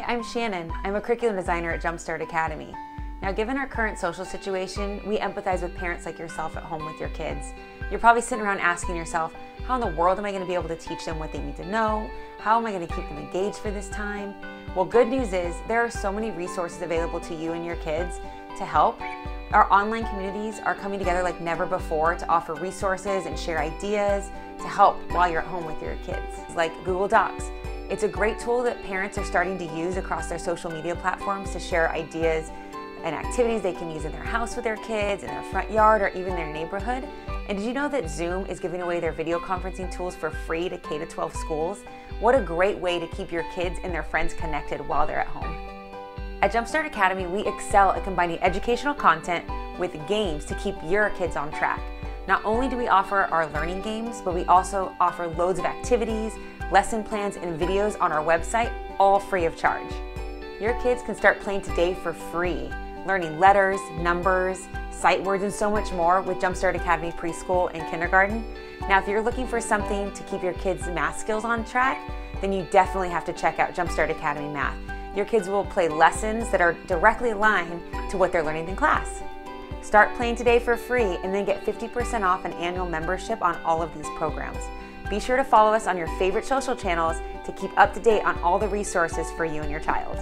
Hi, I'm Shannon. I'm a curriculum designer at Jumpstart Academy. Now, given our current social situation, we empathize with parents like yourself at home with your kids. You're probably sitting around asking yourself, how in the world am I going to be able to teach them what they need to know? How am I going to keep them engaged for this time? Well, good news is there are so many resources available to you and your kids to help. Our online communities are coming together like never before to offer resources and share ideas to help while you're at home with your kids, like Google Docs. It's a great tool that parents are starting to use across their social media platforms to share ideas and activities they can use in their house with their kids, in their front yard, or even their neighborhood. And did you know that Zoom is giving away their video conferencing tools for free to K-12 schools? What a great way to keep your kids and their friends connected while they're at home. At Jumpstart Academy, we excel at combining educational content with games to keep your kids on track. Not only do we offer our learning games, but we also offer loads of activities, lesson plans, and videos on our website, all free of charge. Your kids can start playing today for free, learning letters, numbers, sight words, and so much more with Jumpstart Academy preschool and kindergarten. Now, if you're looking for something to keep your kids' math skills on track, then you definitely have to check out Jumpstart Academy Math. Your kids will play lessons that are directly aligned to what they're learning in class. Start playing today for free and then get 50% off an annual membership on all of these programs. Be sure to follow us on your favorite social channels to keep up to date on all the resources for you and your child.